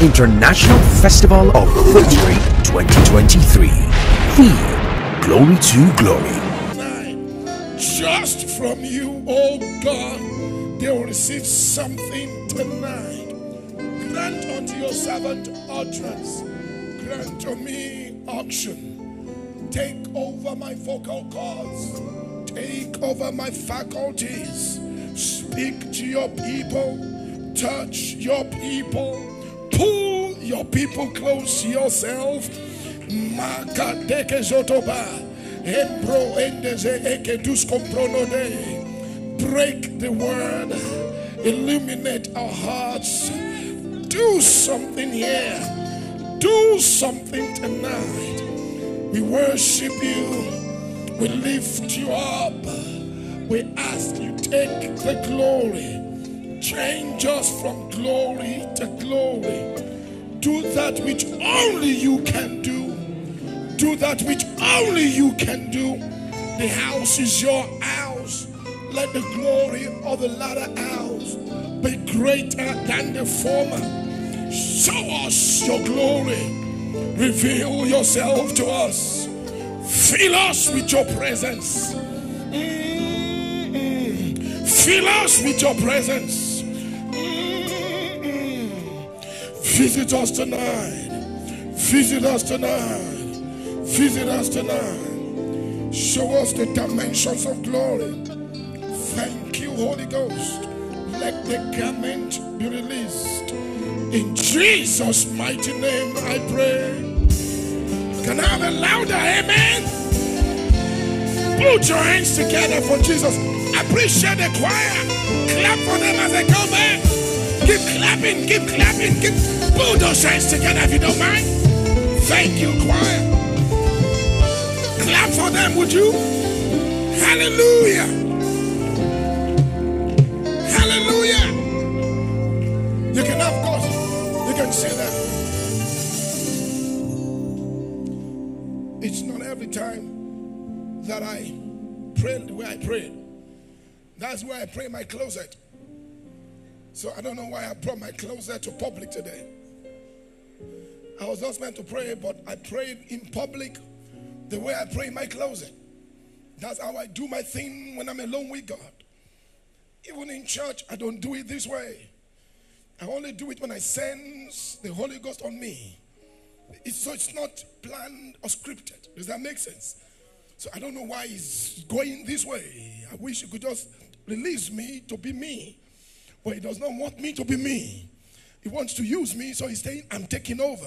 International Festival of Victory 2023. The Glory to Glory. Just from you, oh God, they will receive something tonight. Grant unto your servant utterance. Grant to me action. Take over my vocal cords. Take over my faculties. Speak to your people. Touch your people. Pull your people close to yourself. Break the word. Illuminate our hearts. Do something here. Do something tonight. We worship you. We lift you up. We ask you, take the glory. Change us from glory to glory. Do that which only you can do. Do that which only you can do. The house is your house. Let the glory of the latter house be greater than the former. Show us your glory. Reveal yourself to us. Fill us with your presence. Fill us with your presence. Visit us tonight. Visit us tonight. Visit us tonight. Show us the dimensions of glory. Thank you, Holy Ghost. Let the garment be released. In Jesus' mighty name I pray. Can I have a louder amen? Put your hands together for Jesus. Appreciate the choir. Clap for them as they come back. Keep clapping, keep clapping. Put those hands together if you don't mind. Thank you, choir. Clap for them, would you? Hallelujah. Hallelujah. You can have God. Can say that it's not every time that I pray the way I prayed. That's why I pray in my closet. So I don't know why I brought my closet to public today. I was not meant to pray, but I prayed in public the way I pray in my closet. That's how I do my thing when I'm alone with God. Even in church, I don't do it this way. I only do it when I sense the Holy Ghost on me. It's not planned or scripted. Does that make sense? So I don't know why it's going this way. I wish you could just release me to be me. But he does not want me to be me. He wants to use me, so he's saying, I'm taking over.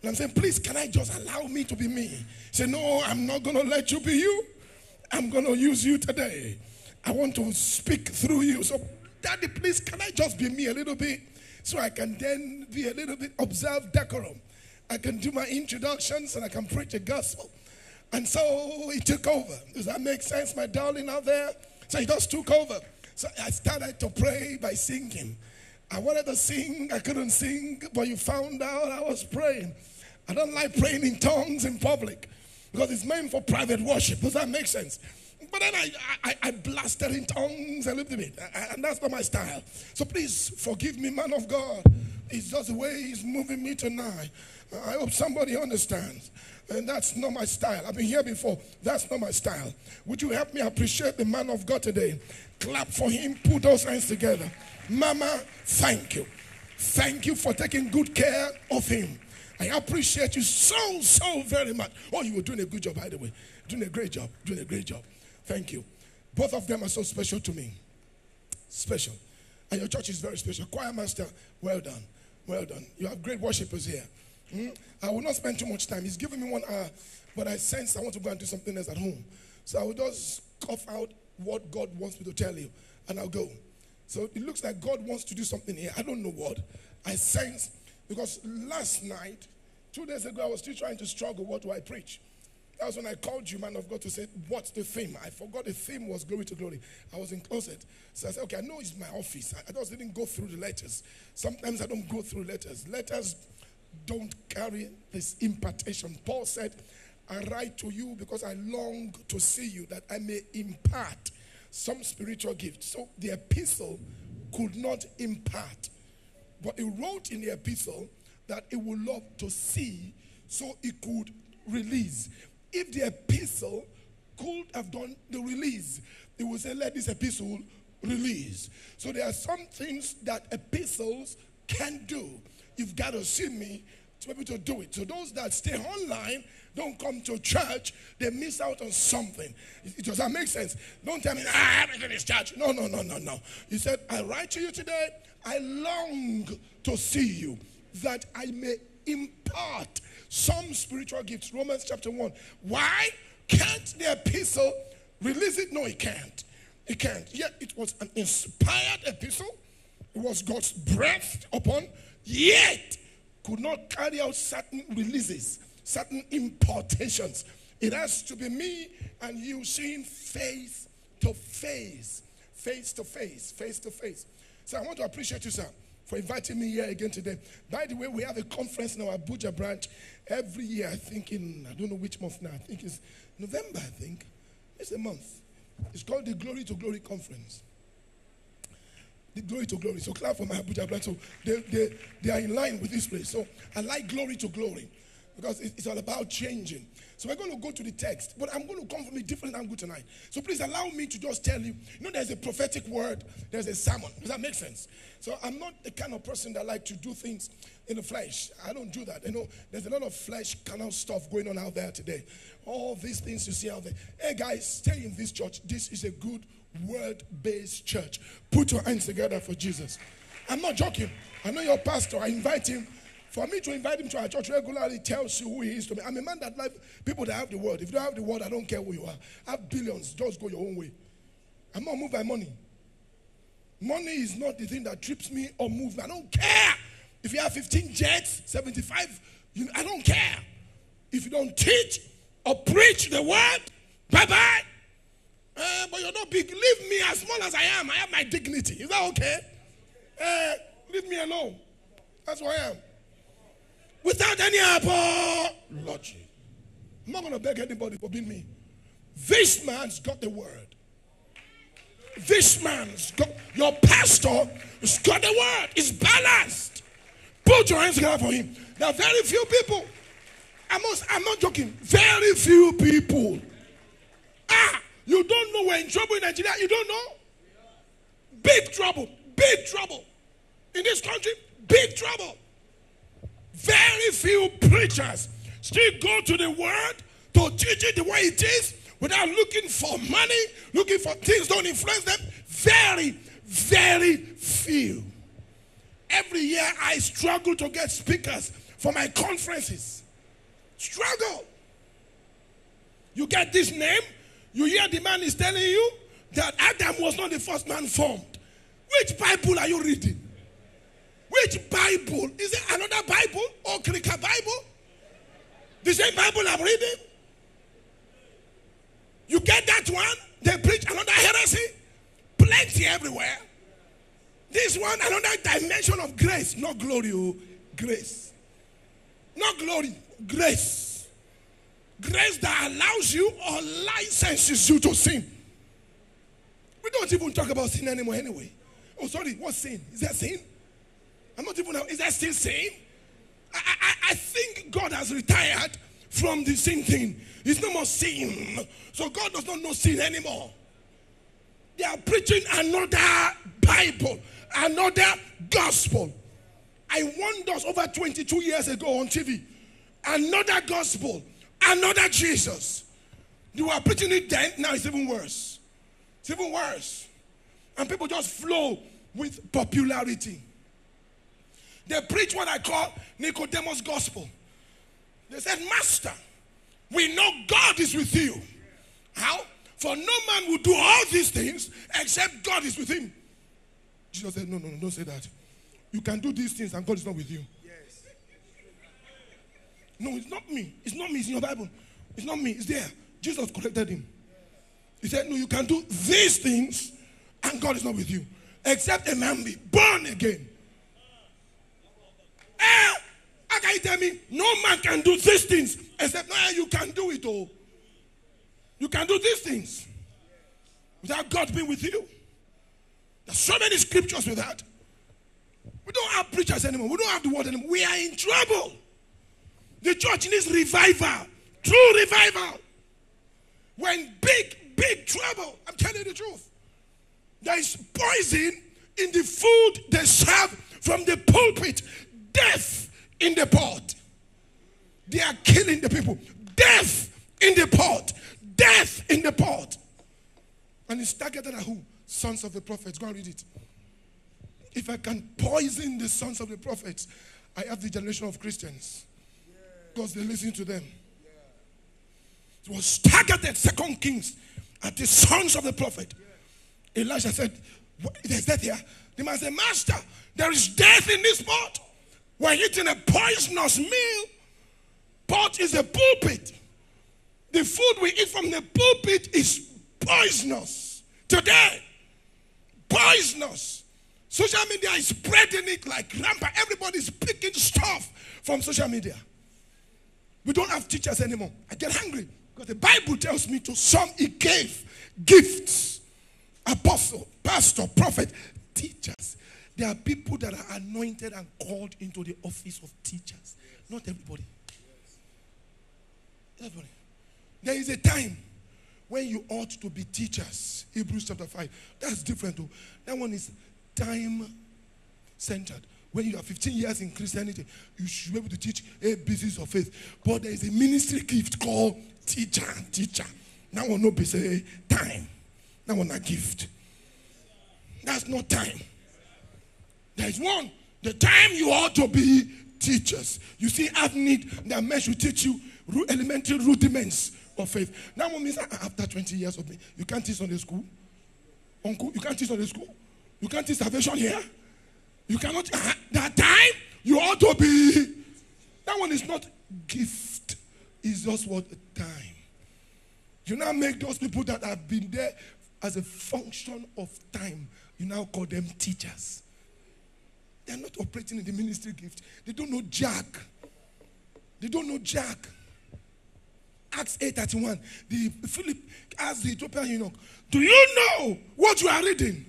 And I'm saying, please, can I just allow me to be me? He said, no, I'm not going to let you be you. I'm going to use you today. I want to speak through you. So, Daddy, please, can I just be me a little bit? So I can then be a little bit observed decorum. I can do my introductions and I can preach the gospel. And so he took over. Does that make sense, my darling out there? So he just took over. So I started to pray by singing. I wanted to sing. I couldn't sing. But you found out I was praying. I don't like praying in tongues in public. Because it's meant for private worship. Does that make sense? But then I blasted in tongues a little bit. And that's not my style. So please forgive me, man of God. It's just the way he's moving me tonight. I hope somebody understands. And that's not my style. I've been here before. That's not my style. Would you help me appreciate the man of God today? Clap for him. Put those hands together. Mama, thank you. Thank you for taking good care of him. I appreciate you so, so very much. Oh, you were doing a good job, by the way. Doing a great job. Doing a great job. Thank you. Both of them are so special to me. Special. And your church is very special. Choir master, well done. Well done. You have great worshipers here. I will not spend too much time. He's giving me 1 hour, but I sense I want to go and do something else at home. So I will just cough out what God wants me to tell you, and I'll go. So it looks like God wants to do something here. I don't know what. I sense, because last night, 2 days ago, I was still trying to struggle. What do I preach? That was when I called you, man of God, to say, what's the theme? I forgot the theme was Glory to Glory. I was in closet. So I said, okay, I know it's my office. I just didn't go through the letters. Sometimes I don't go through letters. Letters don't carry this impartation. Paul said, I write to you because I long to see you, that I may impart some spiritual gift. So the epistle could not impart. But he wrote in the epistle that it would love to see so it could release. If the epistle could have done the release, it would say, let this epistle release. So there are some things that epistles can do. You've got to see me to be able to do it. So those that stay online, don't come to church, they miss out on something. Does that make sense? Don't tell me, I haven't been to church. No, no, no, no, no. He said, I write to you today, I long to see you, that I may impart some spiritual gifts. Romans chapter 1. Why? Can't the epistle release it? No, it can't. It can't. Yet it was an inspired epistle. It was God's breath upon, yet could not carry out certain releases, certain importations. It has to be me and you seeing face to face, face to face, face to face. So I want to appreciate you, sir, for inviting me here again today. By the way, we have a conference in our Abuja branch every year, I think in, I don't know which month now, I think it's November, I think. It's a month. It's called the Glory to Glory Conference. The Glory to Glory. So clap for my Abuja branch. So they are in line with this place. So I like Glory to Glory because it's all about changing. So we're going to go to the text, but I'm going to come from a different angle tonight. So please allow me to just tell you, you know, there's a prophetic word, there's a sermon. Does that make sense? So I'm not the kind of person that like to do things in the flesh. I don't do that. You know, there's a lot of flesh carnal stuff going on out there today. All these things you see out there. Hey guys, stay in this church. This is a good word-based church. Put your hands together for Jesus. I'm not joking. I know your pastor. I invite him. For me to invite him to our church regularly tells you who he is to me. I'm a man that likes people that have the word. If you don't have the word, I don't care who you are. I have billions. Just go your own way. I'm not moved by money. Money is not the thing that trips me or moves me. I don't care. If you have 15 jets, 75, I don't care. If you don't teach or preach the word, bye-bye. But you're not big. Leave me as small as I am. I have my dignity. Is that okay? Leave me alone. That's who I am. Without any apology. I'm not going to beg anybody for being me. This man's got the word. This man's got, your pastor has got the word. It's balanced. Put your hands together for him. There are very few people. I'm not joking. Very few people. You don't know we're in trouble in Nigeria. You don't know? Big trouble. Big trouble. In this country, big trouble. Very few preachers still go to the word to teach it the way it is without looking for money, looking for things don't influence them. Very, very few. Every year I struggle to get speakers for my conferences. Struggle. You get this name, you hear the man is telling you that Adam was not the first man formed. Which Bible are you reading? Which Bible? Is it another Bible? Or Krika Bible? The same Bible I'm reading? You get that one? They preach another heresy? Plenty everywhere. This one, another dimension of grace. Not glory, oh, grace. Not glory, grace. Grace that allows you or licenses you to sin. We don't even talk about sin anymore anyway. Oh, sorry, what's sin? Is that sin? I'm not even, is that still sin? I think God has retired from the sin thing. It's no more sin. So God does not know sin anymore. They are preaching another Bible, another gospel. I warned us over 22 years ago on TV. Another gospel, another Jesus. You were preaching it then, now it's even worse. It's even worse. And people just flow with popularity. They preach what I call Nicodemus' gospel. They said, Master, we know God is with you. How? For no man will do all these things except God is with him. Jesus said, no, no, no, don't say that. You can do these things and God is not with you. Yes. No, it's not me. It's not me. It's in your Bible. It's not me. It's there. Jesus corrected him. He said, no, you can do these things and God is not with you. Except a man be born again. How can you tell me no man can do these things except now you can do it all? You can do these things without God being with you. There's so many scriptures with that. We don't have preachers anymore. We don't have the word anymore. We are in trouble. The church needs revival. True revival. We're in big, big trouble. I'm telling you the truth. There is poison in the food they serve from the pulpit. Death in the pot. They are killing the people. Death in the pot. Death in the pot. And it's targeted at who? Sons of the prophets. Go and read it. If I can poison the sons of the prophets, I have the generation of Christians. Because they listen to them. It was targeted, 2 Kings, at the sons of the prophet. Elijah said, there's death here. The man said, Master, there is death in this pot. We're eating a poisonous meal. Pot is a pulpit. The food we eat from the pulpit is poisonous. Today, poisonous. Social media is spreading it like rampant. Everybody's picking stuff from social media. We don't have teachers anymore. I get hungry because the Bible tells me to some he gave gifts. Apostle, pastor, prophet, teachers. There are people that are anointed and called into the office of teachers. Not everybody. Everybody. There is a time when you ought to be teachers. Hebrews chapter 5. That's different too. That one is time-centered. When you are 15 years in Christianity, you should be able to teach ABCs of faith. But there is a ministry gift called teacher and teacher. That one not be say time. That one a gift. That's not time. There is one. The time you ought to be teachers. You see, I have need that men should teach you elementary rudiments of faith. That one means after 20 years of me, you can't teach on the school. Uncle, you can't teach on the school. You can't teach salvation here. You cannot. That time you ought to be. That one is not gift. It's just what time. You now make those people that have been there as a function of time. You now call them teachers. They're not operating in the ministry gift. They don't know jack. They don't know jack. Acts 8:31. The Philip asked the Ethiopian eunuch, "Do you know what you are reading?"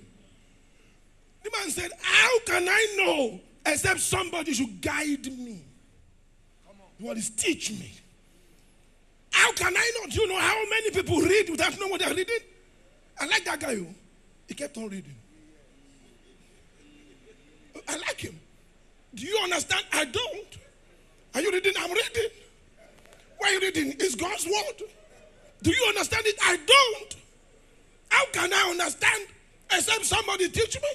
The man said, "How can I know except somebody should guide me?" The word is teach me. How can I know? Do you know how many people read without knowing what they're reading? I like that guy. He kept on reading. I like him. Do you understand? I don't. Are you reading? I'm reading. Why are you reading? It's God's word. Do you understand it? I don't. How can I understand except somebody teach me?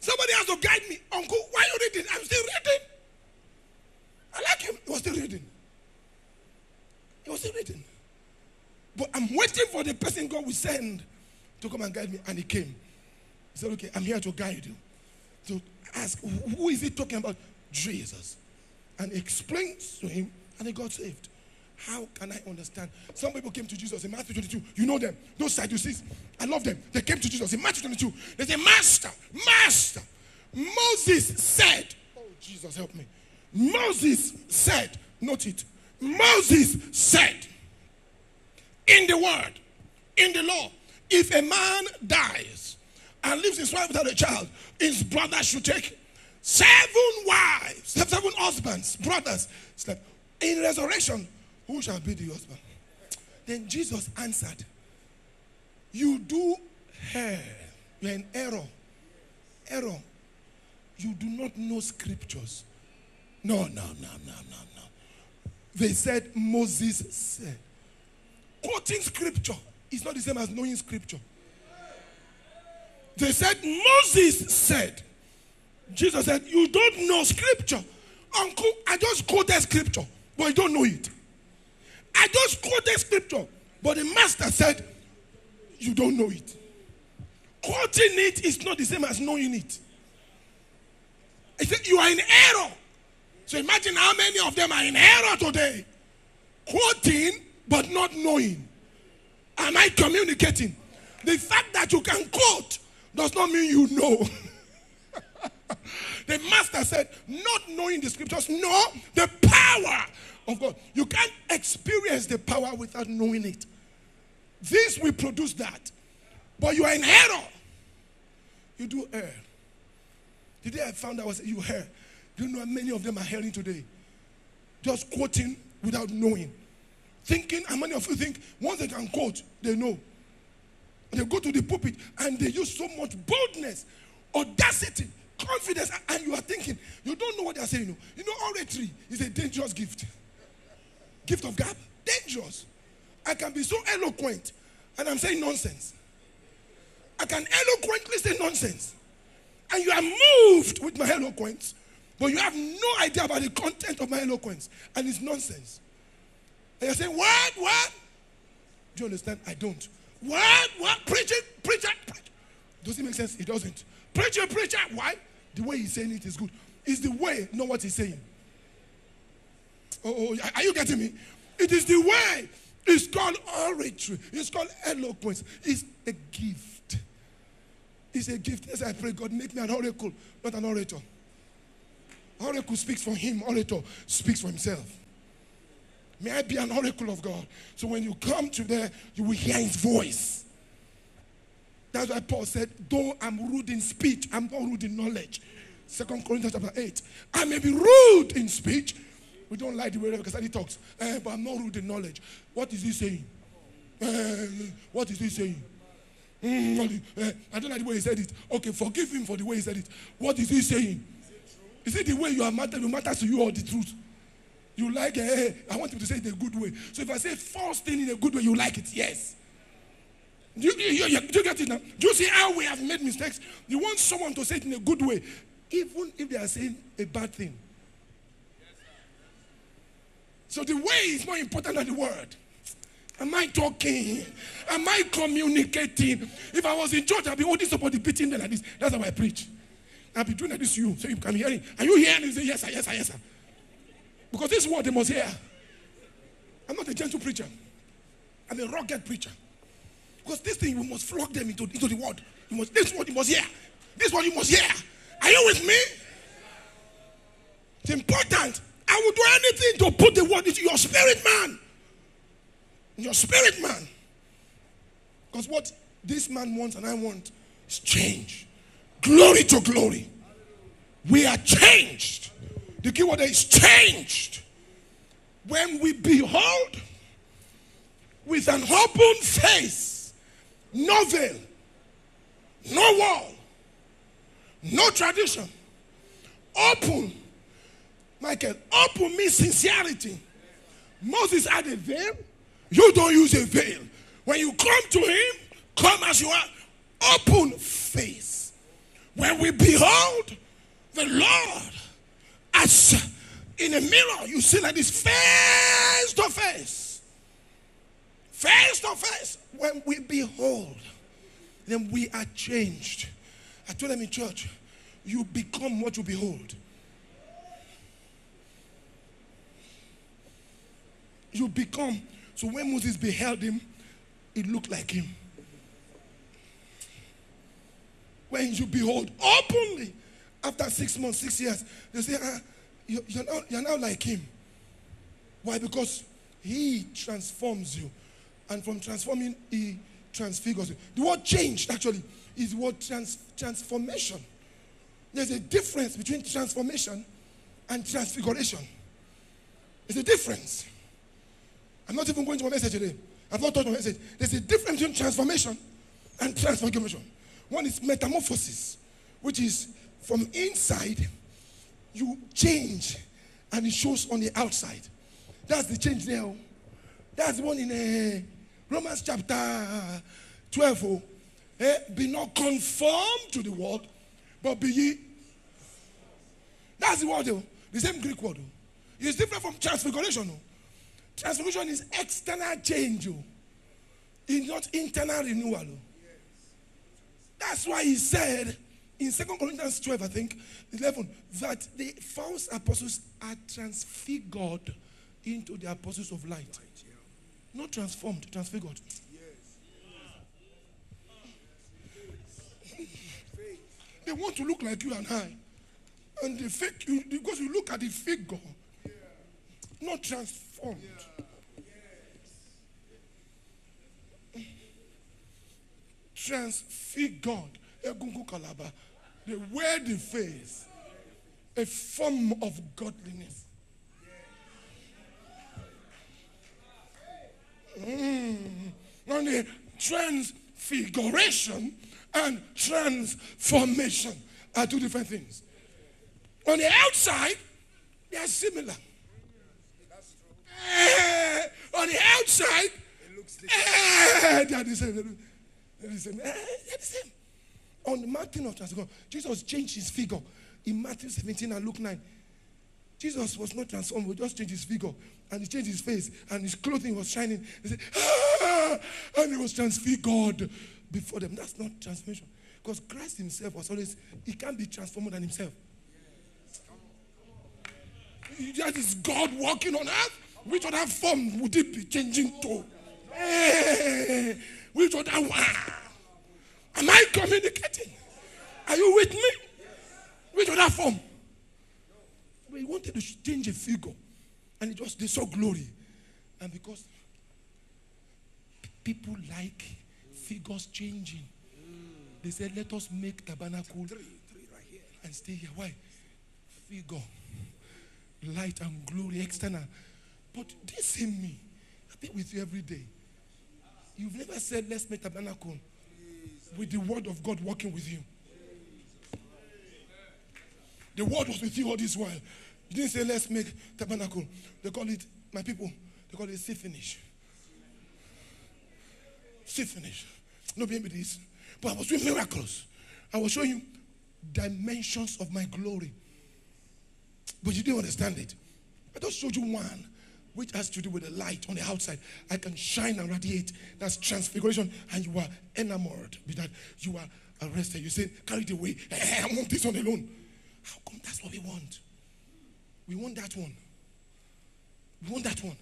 Somebody has to guide me. Uncle, why are you reading? I'm still reading. I like him. He was still reading. He was still reading. But I'm waiting for the person God will send to come and guide me. And he came. He said, okay, I'm here to guide you. To ask, who is he talking about? Jesus. And he explains to him, and he got saved. How can I understand? Some people came to Jesus in Matthew 22. You know them. Those Sadducees. I love them. They came to Jesus in Matthew 22. They said, Master, Master, Moses said, oh, Jesus, help me. Moses said, note it. Moses said, in the word, in the law, if a man dies and leaves his wife without a child, his brother should take 7 wives, 7 husbands, brothers. In resurrection, who shall be the husband? Then Jesus answered, you do err. You are in error. Error. You do not know scriptures. No. They said, Moses said. Quoting scripture is not the same as knowing scripture. They said, Moses said. Jesus said, you don't know scripture. Uncle, I just quoted scripture, but you don't know it. I just quoted scripture, but the master said, you don't know it. Quoting it is not the same as knowing it. He said, you are in error. So imagine how many of them are in error today. Quoting, but not knowing. Am I communicating? The fact that you can quote does not mean you know. The master said, not knowing the scriptures, know the power of God. You can't experience the power without knowing it. This will produce that. But you are in error. You do err. Today I found out you heard. Do you know how many of them are hearing today? Just quoting without knowing. Thinking, how many of you think once they can quote, they know? They go to the pulpit and they use so much boldness, audacity, confidence, and you are thinking, you don't know what they are saying. You know, oratory is a dangerous gift. Gift of gab? Dangerous. I can be so eloquent and I'm saying nonsense. I can eloquently say nonsense. And you are moved with my eloquence, but you have no idea about the content of my eloquence. And it's nonsense. And you're saying, what? What? Do you understand? I don't. What? What? Preacher? Preacher? Preacher? Does it make sense? It doesn't. Preacher? Preacher? Why? The way he's saying it is good. It's the way, not what he's saying. Oh, are you getting me? It is the way. It's called oratory. It's called eloquence. It's a gift. It's a gift. Yes, I pray, God, make me an oracle, not an orator. Oracle speaks for him. Orator speaks for himself. May I be an oracle of God. So when you come to there, you will hear his voice. That's why Paul said, though I'm rude in speech, I'm not rude in knowledge. 2 Corinthians chapter 8. I may be rude in speech. We don't like the way because he talks. But I'm not rude in knowledge. What is he saying? What is he saying? I don't like the way he said it. Okay, forgive him for the way he said it. What is he saying? Is it the way you are mattered? It matters to you or the truth? You like it. I want him to say it in a good way. So if I say false thing in a good way, you like it. Yes. Do you get it now? Do you see how we have made mistakes? You want someone to say it in a good way, even if they are saying a bad thing. So the way is more important than the word. Am I talking? Am I communicating? If I was in church, I'd be holding somebody beating them like this. That's how I preach. I'll be doing like this to you, so you can hear it. Are you hearing? You say, yes, sir, yes, sir, yes, sir. Because this is what they must hear. I'm not a gentle preacher. I'm a rugged preacher. Because this thing, you must flog them into the word. This is what you must hear. This is what you must hear. Are you with me? It's important. I will do anything to put the word into your spirit, man. Your spirit, man. Because what this man wants and I want is change. Glory to glory. We are changed. The key word is changed. When we behold with an open face, no veil, no wall, no tradition, open. Michael, open me sincerity. Moses had a veil. You don't use a veil. When you come to him, come as you are. Open face. When we behold the Lord as in a mirror, you see like this, face to face. Face to face. When we behold, then we are changed. I told them in church, you become what you behold. You become. So when Moses beheld him, it looked like him. When you behold openly, after 6 months, 6 years, they say, you're now like him. Why? Because he transforms you. And from transforming, he transfigures you. The word change, actually, is the word transformation. There's a difference between transformation and transfiguration. There's a difference. I'm not even going to my message today. I've not taught my message. There's a difference between transformation and transfiguration. One is metamorphosis, which is from inside, you change, and it shows on the outside. That's the change there. That's the one in Romans chapter 12. Oh, be not conformed to the world, but be ye. That's the word, oh, the same Greek word. Oh. It's different from transfiguration. Oh. Transformation is external change. It's not internal renewal. That's why he said in 2 Corinthians 12, I think, 11, that the false apostles are transfigured into the apostles of light. Not transformed, transfigured. They want to look like you and I. And the fake, because you look at the figure, not transformed. Yeah. Yes. Transfigured. They wear the face, a form of godliness. On the transfiguration and transformation are two different things. On the outside, they are similar. On the outside, it looks different. They are the same. They are the same. On the mountain of transfiguration, Jesus changed his figure in Matthew 17 and Luke 9. Jesus was not transformed, he just changed his figure, and he changed his face, and his clothing was shining. He said, ah! And he was transfigured before them. That's not transformation. Because Christ himself was always, he can't be transformed than himself. That is God walking on earth. Which other form would it be changing to? Hey, which other one? Am I communicating? Are you with me? Which other form? He wanted to change a figure, and it just, they saw glory. And because people like figures changing, they said, let us make tabernacle and stay here. Why? Figure, light and glory, external. But this in me, I've been with you every day. You've never said, let's make tabernacle with the word of God working with you. The word was with you all this while. You didn't say, let's make tabernacle. They call it, my people, they call it see finish. See finish. No baby this. But I was doing miracles. I was showing you dimensions of my glory. But you didn't understand it. I just showed you one, which has to do with the light on the outside. I can shine and radiate. That's transfiguration. And you are enamored with that. You are arrested. You say, carried away. Hey, I want this one alone. How come that's what we want? We want that one. We want that one.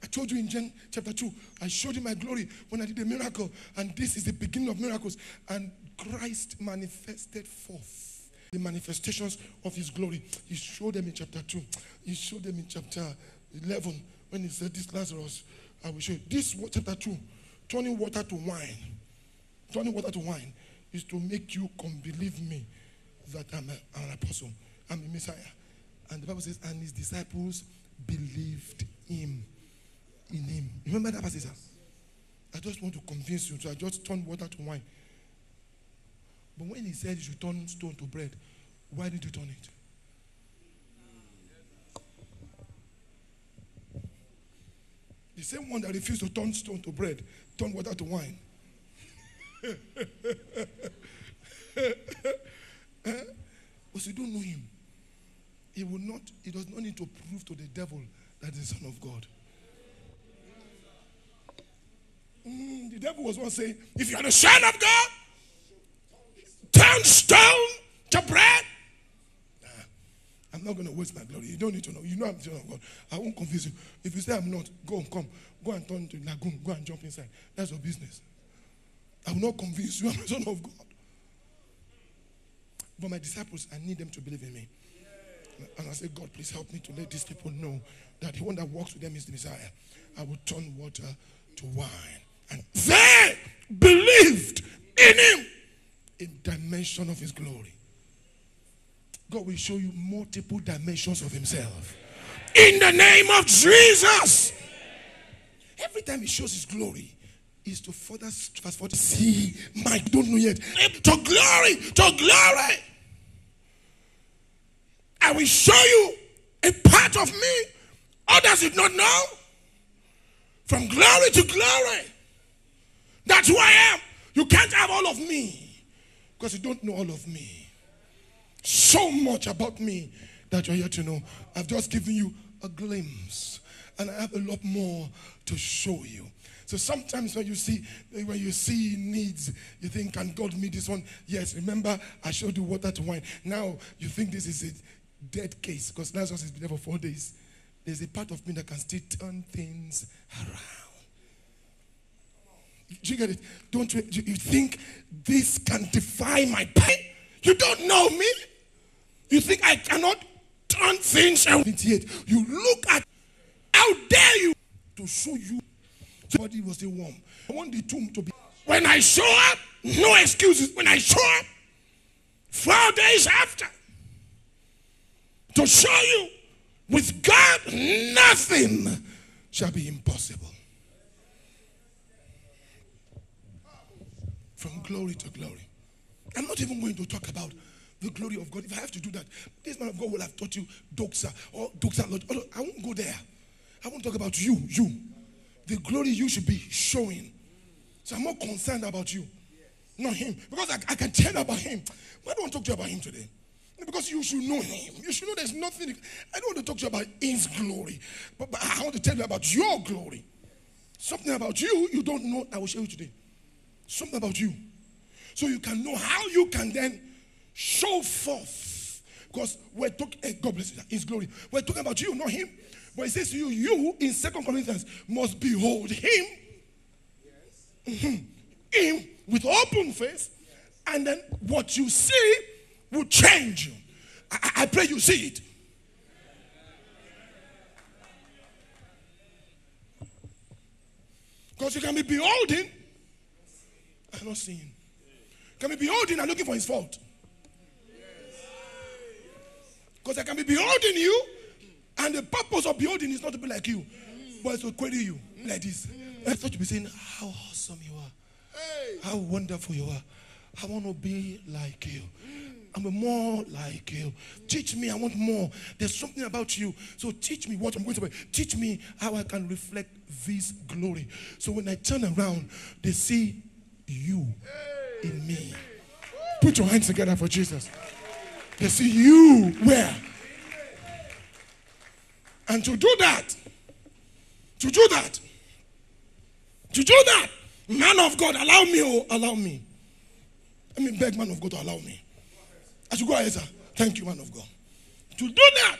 I told you in Gen chapter 2, I showed you my glory when I did a miracle, and this is the beginning of miracles. And Christ manifested forth the manifestations of his glory. He showed them in chapter 2. He showed them in chapter 11 when he said, this Lazarus, I will show you. This chapter 2, turning water to wine. Turning water to wine is to make you come believe me, that I'm an apostle, I'm a Messiah. And the Bible says, and his disciples believed him, in him. Remember that passage? I just want to convince you, so I just turned water to wine. But when he said you should turn stone to bread, why did you turn it? The same one that refused to turn stone to bread, turned water to wine. Because you don't know him. He will not, he does not need to prove to the devil that he's the Son of God. The devil was once saying, if you are the Son of God, turn stone to bread. Nah, I'm not going to waste my glory. You don't need to know. You know I'm the Son of God. I won't confuse you. If you say I'm not, go and come. Go and turn to the lagoon. Go and jump inside. That's your business. I will not convince you I'm the Son of God. But my disciples, I need them to believe in me. And I say, God, please help me to let these people know that the one that walks with them is the Messiah. I will turn water to wine. And they believed in him in dimension of his glory. God will show you multiple dimensions of himself. In the name of Jesus. Every time he shows his glory, is to further fast forward. See, Mike, don't know yet. To glory, to glory. I will show you a part of me others did not know. From glory to glory. That's who I am. You can't have all of me because you don't know all of me. So much about me that you're yet to know. I've just given you a glimpse, and I have a lot more to show you. So sometimes when you see needs, you think, can God meet this one? Yes, remember, I showed you water to wine. Now, you think this is a dead case because Lazarus has been there for 4 days. There's a part of me that can still turn things around. Do you get it? Don't you think this can defy my pain? You don't know me. You think I cannot turn things around. You look at, how dare you to show you. Body was still warm. I want the tomb to be. When I show up, no excuses. When I show up, 4 days after, to show you with God nothing shall be impossible. From glory to glory. I'm not even going to talk about the glory of God. If I have to do that, this man of God will have taught you doxa or doxa lodge. I won't go there. I won't talk about you. The glory you should be showing. So I'm more concerned about you, not him. Because I can tell about him. But I don't want to talk to you about him today. Because you should know him. You should know there's nothing. I don't want to talk to you about his glory. But I want to tell you about your glory. Something about you don't know, I will show you today. Something about you. So you can know how you can then show forth. Because we're talking, God bless you, his glory. We're talking about you, not him. But it says to you, you in 2 Corinthians must behold him. Yes. Him with open face. Yes. And then what you see will change you. I pray you see it. Because you can be beholding and not seeing. Can be beholding and looking for his fault. Because I can be beholding you, and the purpose of beholding is not to be like you, but it's to query you like this. I thought you'd be saying, how awesome you are. How wonderful you are. I want to be like you. I'm more like you. Teach me, I want more. There's something about you. So teach me what I'm going to be. Teach me how I can reflect this glory. So when I turn around, they see you in me. Put your hands together for Jesus. They see you where? And to do that, man of God, allow me, oh, allow me. I mean, beg man of God to allow me. I should go ahead, sir. Thank you, man of God. To do that,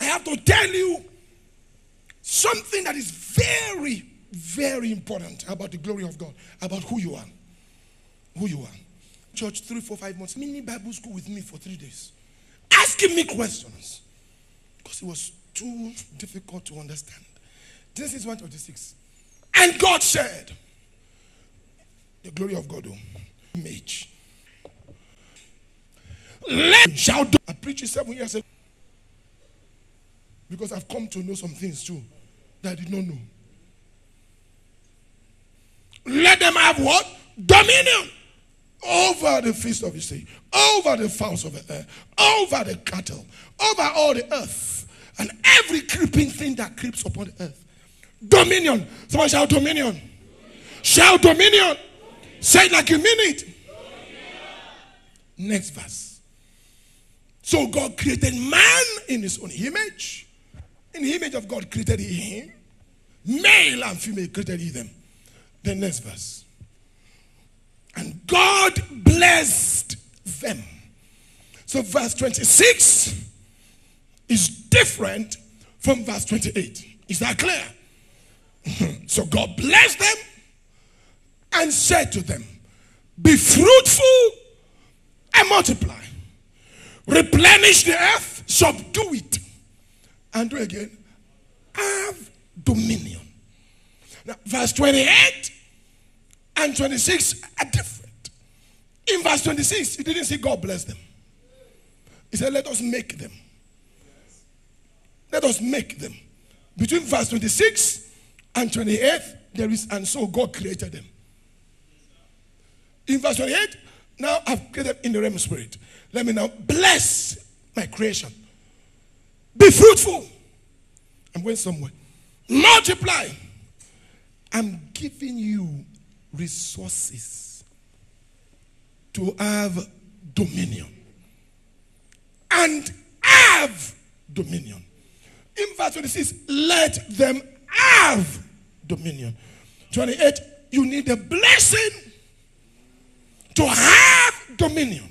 I have to tell you something that is very, very important about the glory of God, about who you are. Who you are. Church, 3, 4, 5 months, mini Bible school with me for 3 days. Asking me questions. Because it was too difficult to understand. Genesis 1:26. And God said, the glory of God, oh, image. Let shall do. I preached 7 years ago. Because I've come to know some things too that I did not know. Let them have what? Dominion over the fish of the sea, over the fowls of the air, over the cattle, over all the earth, and every creeping thing that creeps upon the earth. Dominion. Someone shout dominion. Dominion. Shout dominion. Dominion. Say it like you mean it. Dominion. Next verse. So God created man in his own image. In the image of God created he him. Male and female created he them. The next verse. And God blessed them. So verse 26 is different from verse 28. Is that clear? So God blessed them and said to them, be fruitful and multiply. Replenish the earth, subdue it. And do again, have dominion. Now, verse 28 and 26 are different. In verse 26, he didn't say God bless them. He said, let us make them. Let us make them. Between verse 26 and 28, there is, and so God created them. In verse 28, now I've created in the realm of spirit. Let me now bless my creation. Be fruitful. I'm going somewhere. Multiply. I'm giving you resources to have dominion. And have dominion. In verse 26, let them have dominion. 28, you need a blessing to have dominion.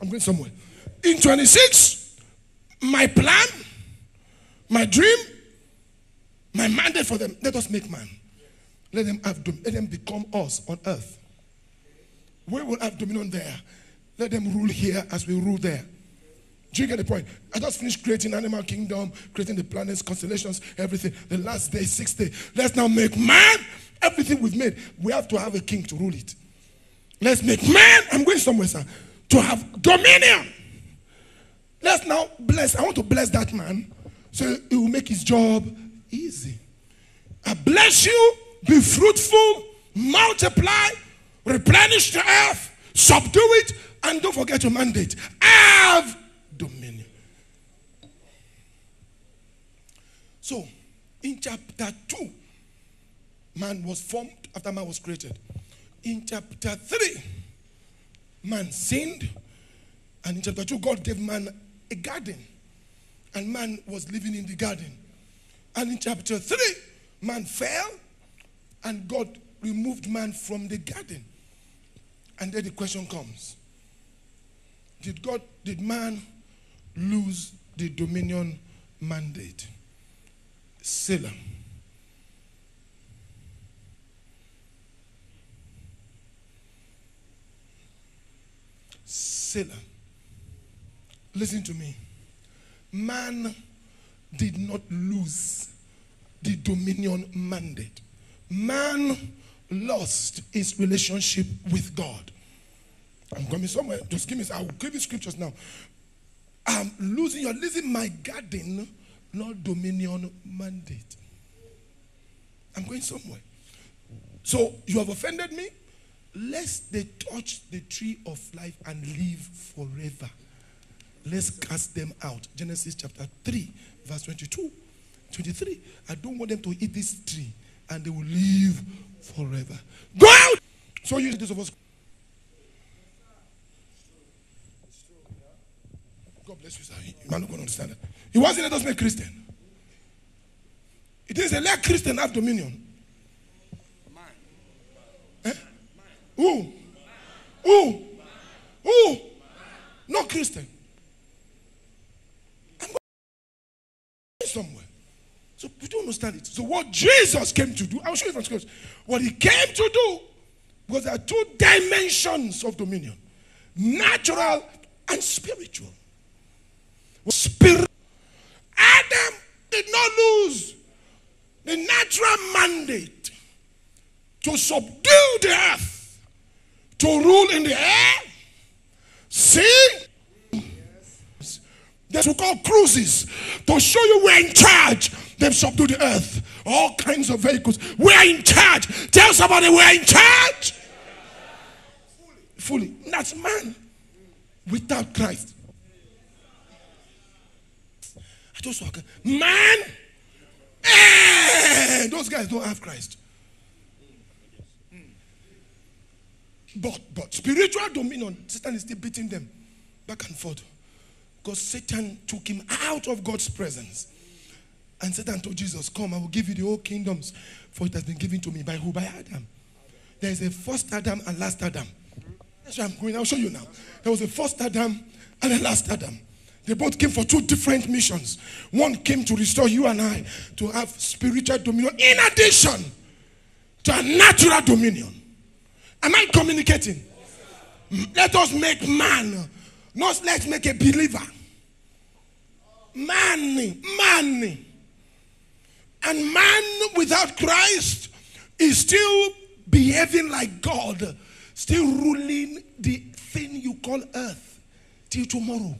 I'm going somewhere. In 26, my plan, my dream, my mandate for them, let us make man. Let them have dominion. Let them become us on earth. We will have dominion there. Let them rule here as we rule there. Do you get the point? I just finished creating animal kingdom, creating the planets, constellations, everything. The last day, 6th day. Let's now make man. Everything we've made, we have to have a king to rule it. Let's make man. I'm going somewhere, sir. to have dominion. Let's now bless. I want to bless that man so it will make his job easy. I bless you, be fruitful, multiply, replenish the earth, subdue it, and don't forget your mandate. Have dominion. So, in chapter 2, man was formed after man was created. In chapter 3, man sinned. And in chapter 2, God gave man a garden. And man was living in the garden. And in chapter 3, man fell. And God removed man from the garden. And then the question comes. Did man lose the dominion mandate? Selah. Selah. Listen to me. Man did not lose the dominion mandate. Man lost his relationship with God. I'm coming somewhere. Just give me, I'll give you scriptures now. You're losing my garden, not dominion mandate. I'm going somewhere. So you have offended me, lest they touch the tree of life and live forever. Let's cast them out. Genesis chapter 3, verse 22, 23. I don't want them to eat this tree and they will live forever. Go out! So you this of us. God bless you, sir. You man not going to understand it. He wasn't let us make Christian. It is a let Christian have dominion. Man. Eh? Man. Who? Man. Who? Man. Who? Man. Not Christian. I'm going somewhere. So you don't understand it. So what Jesus came to do, I'll show you from scripture. What he came to do was there are two dimensions of dominion. Natural and spiritual. Spirit. Adam did not lose the natural mandate to subdue the earth, to rule in the air. See? Yes. That's what we call cruises. To show you we're in charge. They've subdued the earth. All kinds of vehicles. We're in charge. Tell somebody we're in charge. Fully. That's man without Christ. Man, those guys don't have Christ. But spiritual dominion, Satan is still beating them back and forth. Because Satan took him out of God's presence. And Satan told Jesus, come, I will give you the whole kingdoms, for it has been given to me. By who? By Adam. There is a first Adam and last Adam. That's where I'm going. I'll show you now. There was a first Adam and a last Adam. They both came for two different missions. One came to restore you and I to have spiritual dominion in addition to a natural dominion. Am I communicating? Let us make man. Not let's make a believer. Man. And man without Christ is still behaving like God. Still ruling the thing you call earth till tomorrow.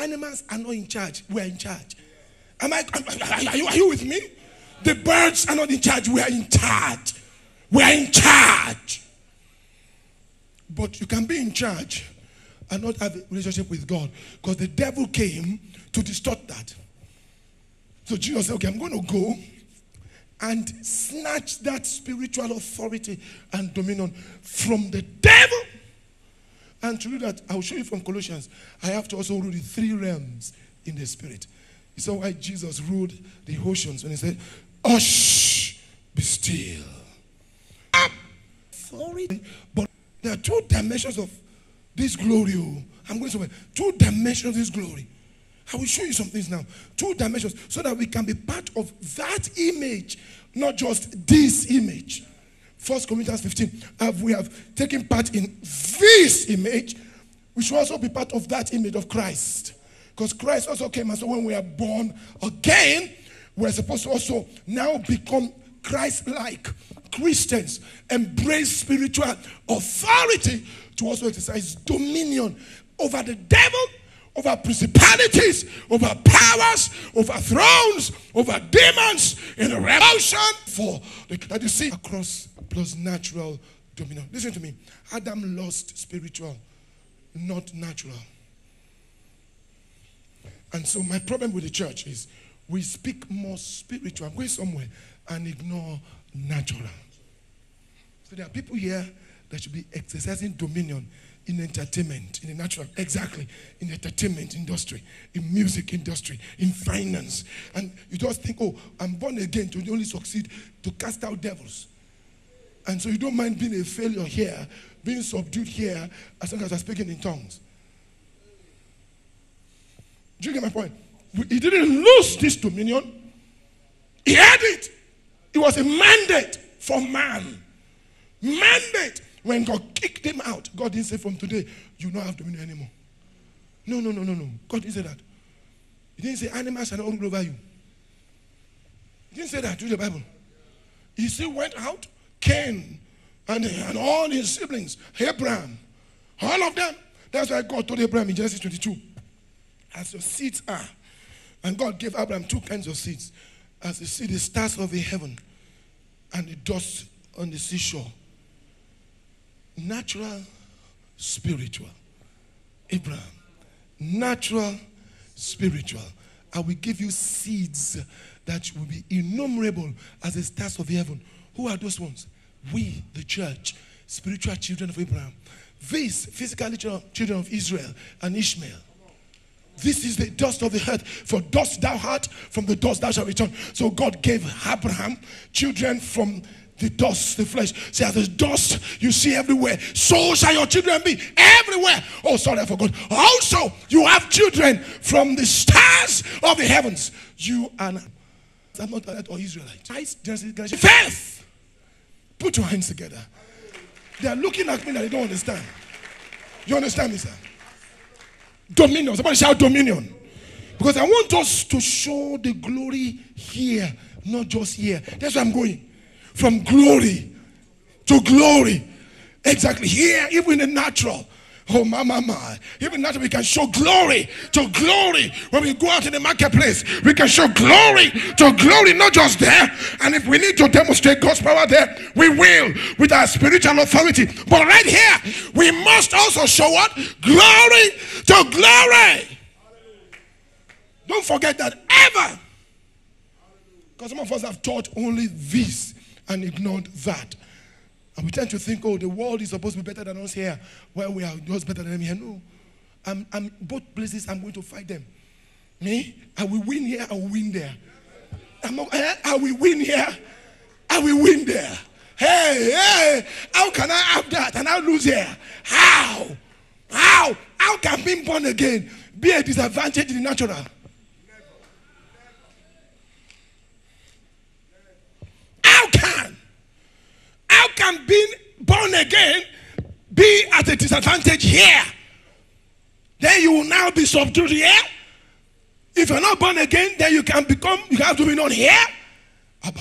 Animals are not in charge. We are in charge. Are you with me? The birds are not in charge. We are in charge. We are in charge. But you can be in charge and not have a relationship with God, because the devil came to distort that. So Jesus said, okay, I'm going to go and snatch that spiritual authority and dominion from the devil. And to do that, I'll show you from Colossians. I have to also rule the three realms in the spirit. You saw why Jesus ruled the oceans when he said, hush, be still. Sorry. But there are two dimensions of this glory. I'm going somewhere. Two dimensions of this glory. I will show you some things now. Two dimensions, so that we can be part of that image, not just this image. 1 Corinthians 15, we have taken part in this image, we should also be part of that image of Christ. Because Christ also came, and so when we are born again, we're supposed to also now become Christ-like Christians, embrace spiritual authority to also exercise dominion over the devil, over principalities, over powers, over thrones, over demons in a revolution for that you see across plus natural dominion. Listen to me. Adam lost spiritual, not natural. And so my problem with the church is we speak more spiritual. I'm going somewhere and ignore natural. So there are people here that should be exercising dominion in entertainment, in the natural, exactly, in the entertainment industry, in music industry, in finance. And you just think, oh, I'm born again to only succeed to cast out devils. And so you don't mind being a failure here, being subdued here, as long as you're speaking in tongues. Do you get my point? He didn't lose this dominion. He had it. It was a mandate for man. Mandate. When God kicked him out, God didn't say from today, you don't have dominion anymore. No, no, no, no, no. God didn't say that. He didn't say animals shall not rule over you. He didn't say that through the Bible. He still went out, Cain and all his siblings, Abraham, all of them. That's why God told Abraham in Genesis 22, as your seeds are. And God gave Abraham two kinds of seeds. As the seed, the stars of the heaven and the dust on the seashore. Natural, spiritual. Abraham. Natural, spiritual. I will give you seeds that will be innumerable as the stars of heaven. Who are those ones? We, the church, spiritual children of Abraham. These, physically children of Israel and Ishmael. This is the dust of the earth. For dust thou art, from the dust thou shalt return. So God gave Abraham children from the dust, the flesh. See, as the dust you see everywhere, so shall your children be everywhere. Oh, sorry, I forgot. Also, you have children from the stars of the heavens. You and I'm not that or Israelite. Faith. Put your hands together. They are looking at me that they don't understand. You understand me, sir? Dominion. Somebody shout dominion. Because I want us to show the glory here, not just here. That's where I'm going. From glory to glory. Exactly. Here, even in the natural. Oh, my. Even in the natural, we can show glory to glory. When we go out in the marketplace, we can show glory to glory, not just there. And if we need to demonstrate God's power there, we will with our spiritual authority. But right here, we must also show what? Glory to glory. Don't forget that ever. Because some of us have taught only this and ignored that. And we tend to think, oh, the world is supposed to be better than us here. Well, we are just better than them here. No. I'm both places I'm going to fight them. Me? I will win here, I will win there. I will win here, I will win there. Hey, how can I have that and I lose here? How? How? How can being born again be a disadvantage in the natural? How can being born again be at a disadvantage here? Then you will now be subdued here. If you're not born again, then you have to be known here. Abba.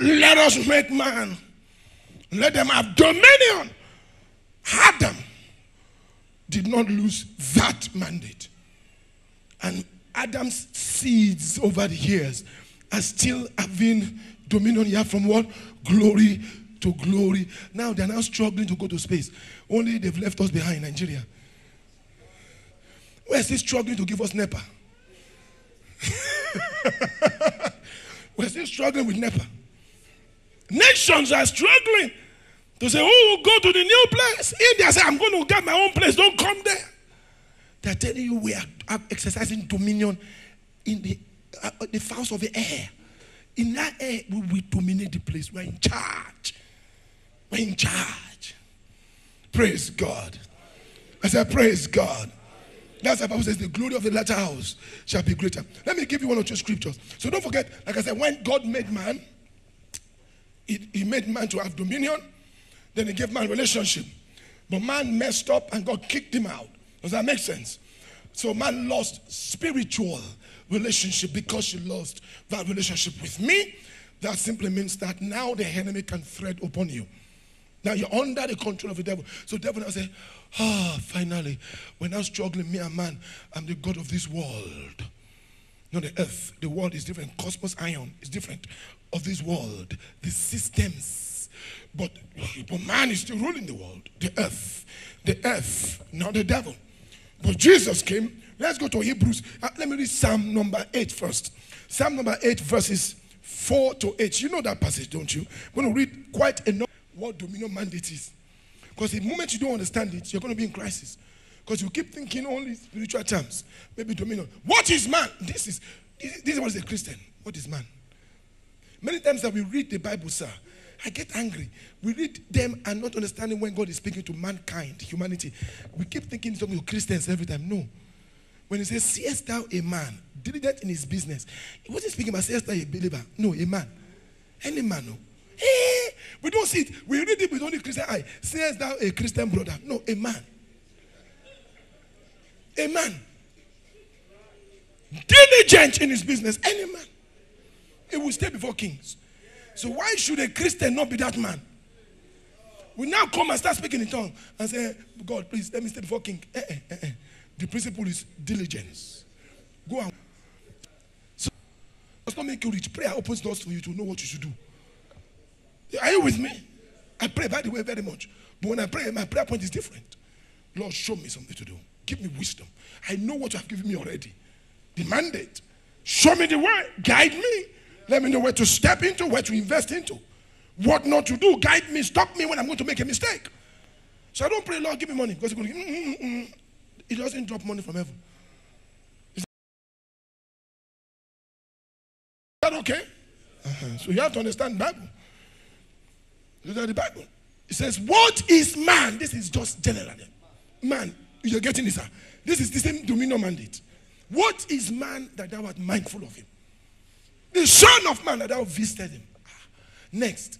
Let us make man. Let them have dominion. Adam did not lose that mandate. And Adam's seeds over the years are still having dominion here from what? Glory to glory. Now they're now struggling to go to space. Only they've left us behind, Nigeria. We're still struggling to give us NEPA. We're still struggling with NEPA. Nations are struggling to say, oh, go to the new place. India said, I'm going to get my own place. Don't come there. They're telling you we are exercising dominion in the fowls of the air. In that air, we dominate the place. We're in charge. We're in charge. Praise God. I said, praise God. That's why the Bible says the glory of the latter house shall be greater. Let me give you one or two scriptures. So don't forget, like I said, when God made man, he made man to have dominion. Then he gave man a relationship. But man messed up and God kicked him out. Does that make sense? So man lost spiritual relationship because she lost that relationship with me. That simply means that now the enemy can tread upon you. Now you're under the control of the devil. So the devil now say, ah, finally, we're now struggling, me and man. I'm the God of this world. No, the earth, the world is different. Cosmos, ion is different. Of this world, the systems. But man is still ruling the world, the earth. The earth, not the devil. But Jesus came. Let's go to Hebrews. Let me read Psalm number 8 first. Psalm number 8, verses 4 to 8. You know that passage, don't you? I'm going to read quite enough what dominion mandate is. Because the moment you don't understand it, you're going to be in crisis. Because you keep thinking only spiritual terms. Maybe dominion. What is man? This is what is a Christian. What is man? Many times that we read the Bible, sir, I get angry. We read them and not understanding when God is speaking to mankind, humanity. We keep thinking it's talking to Christians every time. No. When he says, seest thou a man, diligent in his business, he wasn't speaking about seest thou a believer. No, a man. Any man, no. Hey, we don't see it. We read it with only Christian eye. Seest thou a Christian brother? No, a man. A man. Diligent in his business. Any man. He will stay before kings. So why should a Christian not be that man? We now come and start speaking in tongues and say, God, please, let me stay before king. The principle is diligence. Go out. So it does not make you rich. Prayer opens doors for you to know what you should do. Are you with me? I pray, by the way, very much. But when I pray, my prayer point is different. Lord, show me something to do. Give me wisdom. I know what you have given me already. The mandate. Show me the way. Guide me. Let me know where to step into, where to invest into. What not to do. Guide me. Stop me when I'm going to make a mistake. So I don't pray, Lord, give me money. Because you're going to give me. It doesn't drop money from heaven. Is that okay? So you have to understand the Bible. Look at the Bible. It says, what is man? This is just general. Man, you're getting this. This is the same dominion mandate. What is man that thou art mindful of him? The son of man that thou visited him. Next.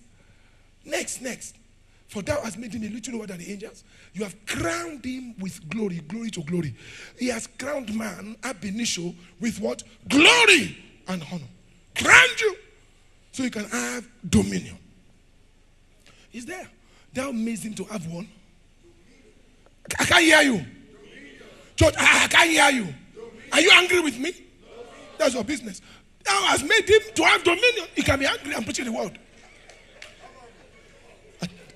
For thou hast made him a little lower than the angels. You have crowned him with glory, glory to glory. He has crowned man, ab initio, with what? Glory and honor. Crowned you so you can have dominion. Is there? Thou made him to have one. I can't hear you. Church, I can't hear you. Are you angry with me? That's your business. Thou hast made him to have dominion. He can be angry and preaching the word.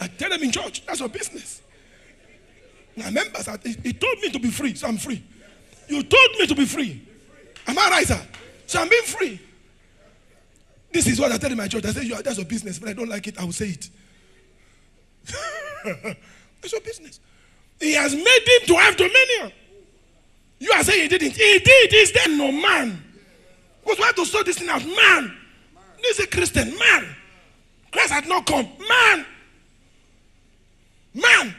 I tell them in church, that's your business. Now, members, he told me to be free, so I'm free. You told me to be free. Am I right, sir? So I'm being free. This is what I tell in my church. I say, that's your business. But I don't like it, I will say it. That's your business. He has made him to have dominion. You are saying he didn't. He did. Is there no man? Because we have to sort this thing out. Man. This is a Christian. Man. Christ had not come. Man. Man.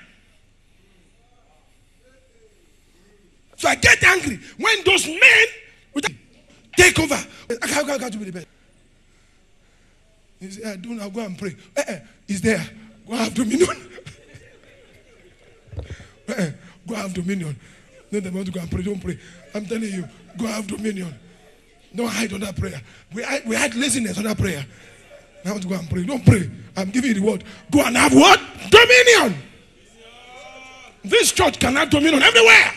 So I get angry when those men take over. I can't do it better. He said, I do not go and pray. Is there? Go have dominion. Go have dominion. Then they want to go and pray. Don't pray. I'm telling you, go have dominion. Don't hide under prayer. We hide laziness under prayer. Now to go and pray. Don't pray. I'm giving you the word. Go and have what? Dominion. This church can have dominion everywhere.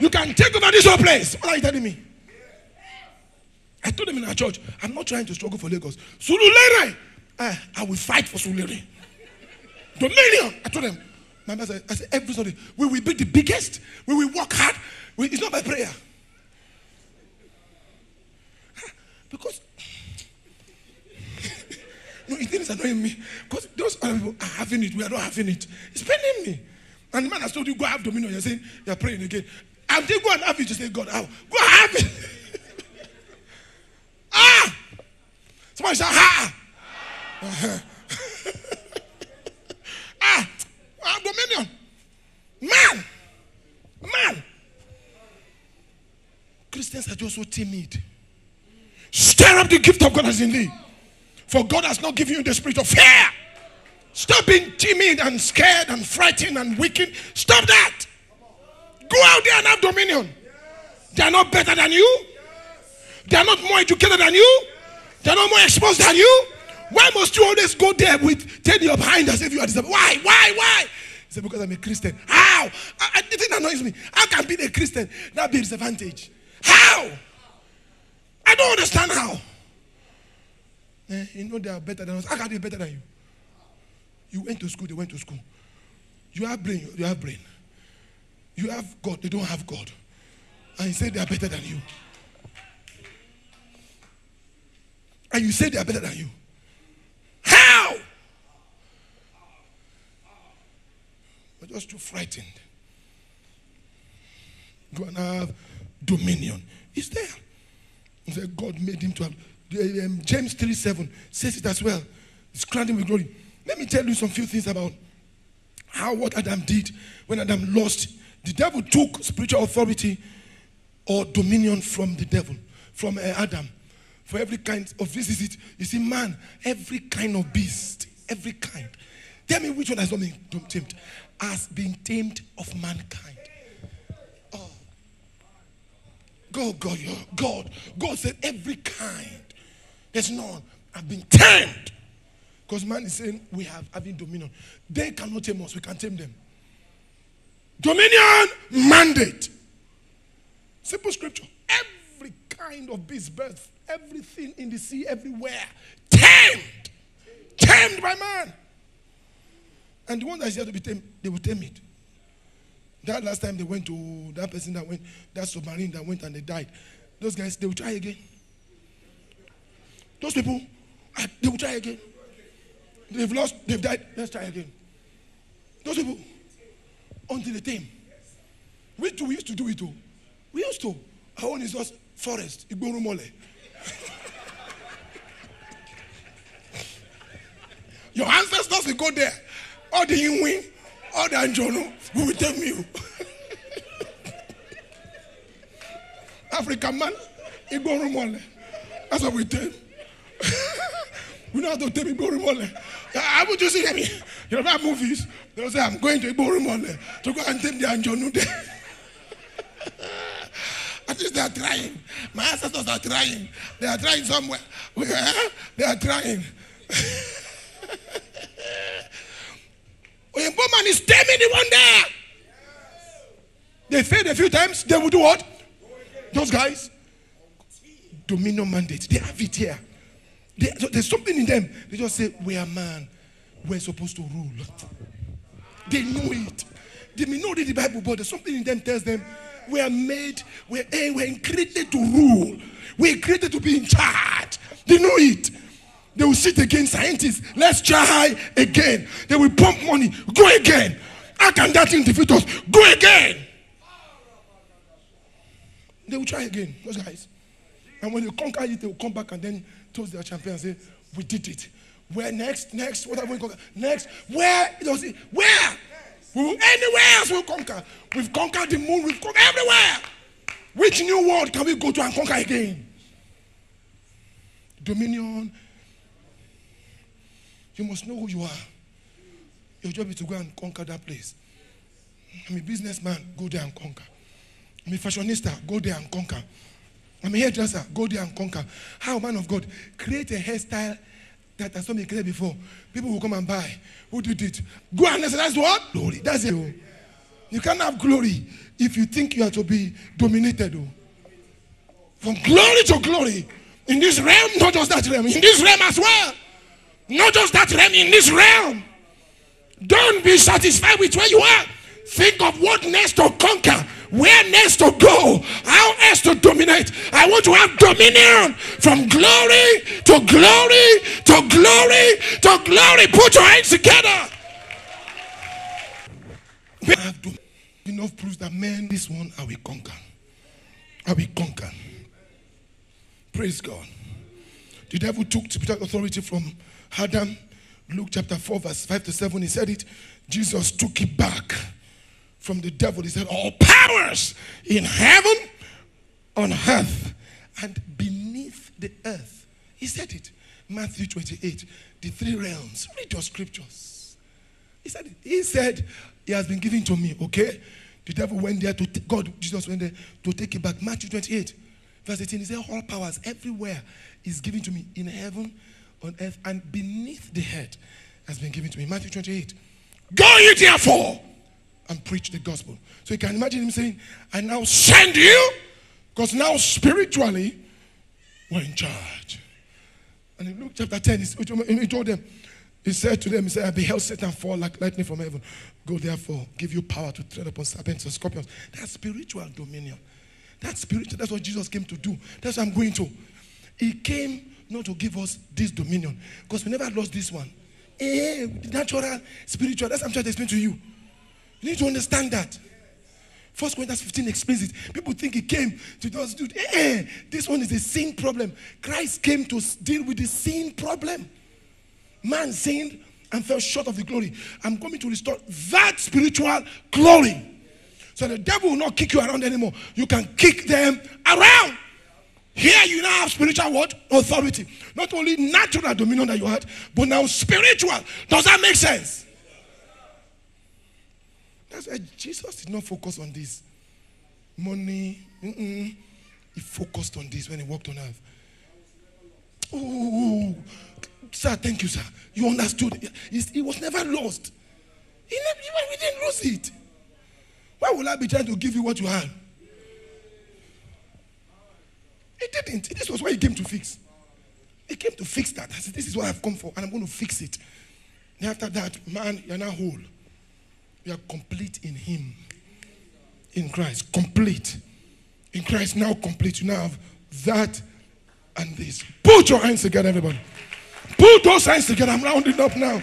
You can take over this whole place. What are you telling me? I told them in our church, I'm not trying to struggle for Lagos. Surulere. I will fight for Surulere. Dominion. I told them. My master, I said, every Sunday, we will be the biggest. We will work hard. It's not by prayer. Because... No, it is annoying me. Because those other people are having it. We are not having it. It's paining me. And the man has told you, go have dominion. You're saying, you're praying again. I'm saying, go and have it. You say, God, how? Go have it. Ah! Somebody shout, ha! Ah! Ah! I have dominion. Man! Man! Christians are just so timid. Stir up the gift of God as in thee. For God has not given you the spirit of fear. Stop being timid and scared and frightened and wicked. Stop that. Go out there and have dominion. Yes. They are not better than you. Yes. They are not more educated than you. Yes. They are not more exposed than you. Yes. Why must you always go there with 10 you're behind us if you are disabled? Why? He said, because I'm a Christian. How? The thing annoys me. How can being a Christian not be a disadvantage? How? I don't understand how. You know they are better than us. How can they be better than you? You went to school, they went to school. You have brain, they have brain. You have God, they don't have God. And you say they are better than you. And you say they are better than you. How? We're just too frightened. Go and have dominion. It's there. He said God made him to have. James 3:7 says it as well. It's crowned with glory. Let me tell you some few things about how what Adam did when Adam lost. The devil took spiritual authority or dominion from the devil, from Adam. For every kind of this is it. You see, man, every kind of beast, every kind. Tell me which one has not been tamed. Has been tamed of mankind. Oh. God. God said every kind. There's none. Have been tamed. Because man is saying we have having dominion. They cannot tame us. We can tame them. Dominion mandate. Simple scripture. Every kind of beast, birth, everything in the sea, everywhere. Tamed. Tamed by man. And the one that is here to be tamed, they will tame it. That last time they went to that person that went, that submarine that went and they died. Those guys, they will try again. Those people, they will try again. They've lost, they've died, let's try again. Those people, until they tame. We used to do it too. We used to. Our own is just forest. Igboro mole. Your ancestors will go there. All the Inuit, all the Anjono, we will tame you. African man, Igboro mole. That's what we tame. We know how to tame Igboro mole. I would just say, you know, movies, they'll say, I'm going to Igboro mole to go and tame the Anjono there. At least they are trying. My ancestors are trying. They are trying somewhere. They are trying. Oyinbo man is taming the one there. Yes. They failed a few times. They will do what? Those guys. Dominion mandate. They have it here. There's something in them. They just say, we are man. We're supposed to rule. They know it. They may not read the Bible, but there's something in them tells them, we are made, we're created to rule. We're created to be in charge. They know it. They will sit against scientists. Let's try again. They will pump money. Go again. How can that thing defeat us? Go again. They will try again, those guys. And when they conquer it, they will come back and then toast their champagne and say, we did it. Where next, what are we going to conquer? Next, where? Where? We will, anywhere else we'll conquer. We've conquered the moon. We've conquered everywhere. Which new world can we go to and conquer again? Dominion. You must know who you are. Your job is to go and conquer that place. I'm a businessman. Go there and conquer. I'm a fashionista. Go there and conquer. I'm a hairdresser. Go there and conquer. How, man of God, create a hairstyle that has not been created before. People will come and buy. Who did it? Go and listen. That's what? Glory. That's it. Oh. You can't have glory if you think you are to be dominated. Oh. From glory to glory. In this realm, not just that realm. In this realm as well. Not just that realm. In this realm. Don't be satisfied with where you are. Think of what next to conquer. Where next to go? How else to dominate? I want to have dominion from glory to glory to glory to glory. Put your hands together. I have enough proofs that men, this one I will conquer. I will conquer. Praise God. The devil took spiritual authority from Adam. Luke chapter 4 verse 5 to 7. He said it. Jesus took it back. From the devil, he said, all powers in heaven, on earth, and beneath the earth. He said it. Matthew 28, the three realms. Read your scriptures. He said, it has been given to me, okay? The devil went there to, Jesus went there to take it back. Matthew 28, verse 18, he said, all powers everywhere is given to me in heaven, on earth and beneath the head has been given to me. Matthew 28. Go ye therefore and preach the gospel. So you can imagine him saying, I now send you, because now spiritually we're in charge. And in Luke chapter 10, he told them, he said to them, he said, I beheld Satan fall like lightning from heaven. Go therefore, give you power to tread upon serpents and scorpions. That's spiritual dominion. That's spiritual. That's what Jesus came to do. That's what I'm going to. He came not to give us this dominion, because we never lost this one. Natural, spiritual. That's what I'm trying to explain to you. You need to understand that. 1 Corinthians 15 explains it. People think he came to just do, this one is a sin problem. Christ came to deal with the sin problem. Man sinned and fell short of the glory. I'm coming to restore that spiritual glory. So the devil will not kick you around anymore. You can kick them around. Here you now have spiritual what? Authority. Not only natural dominion that you had, but now spiritual. Does that make sense? That's why Jesus did not focus on this. Money. He focused on this when he walked on earth. Oh, sir, thank you, sir. You understood. He was never lost. He didn't lose it. Why would I be trying to give you what you had? He didn't. This was what he came to fix. He came to fix that. I said, this is what I've come for, and I'm going to fix it. And after that, man, you're now whole. You are complete in him. In Christ. Complete. In Christ, now complete. You now have that and this. Put your hands together, everybody. Put those hands together. I'm rounding up now.